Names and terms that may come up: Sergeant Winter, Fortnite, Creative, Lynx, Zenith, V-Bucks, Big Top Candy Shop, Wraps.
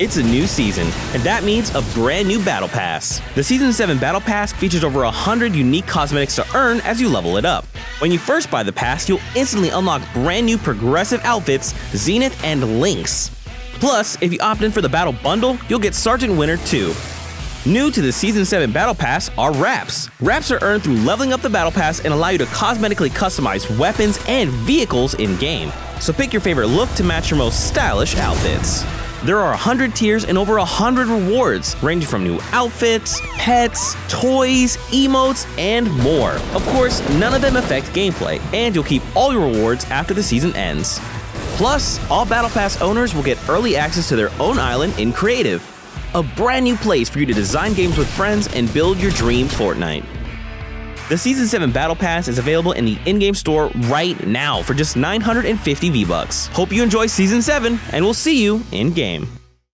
It's a new season, and that means a brand new Battle Pass. The Season 7 Battle Pass features over 100 unique cosmetics to earn as you level it up. When you first buy the pass, you'll instantly unlock brand new progressive outfits, Zenith and Lynx. Plus, if you opt in for the Battle Bundle, you'll get Sergeant Winter too. New to the Season 7 Battle Pass are Wraps. Wraps are earned through leveling up the Battle Pass and allow you to cosmetically customize weapons and vehicles in-game. So pick your favorite look to match your most stylish outfits. There are 100 tiers and over 100 rewards, ranging from new outfits, pets, toys, emotes, and more. Of course, none of them affect gameplay, and you'll keep all your rewards after the season ends. Plus, all Battle Pass owners will get early access to their own island in Creative, a brand new place for you to design games with friends and build your dream Fortnite. The Season 7 Battle Pass is available in the in-game store right now for just 950 V-Bucks. Hope you enjoy Season 7, and we'll see you in-game.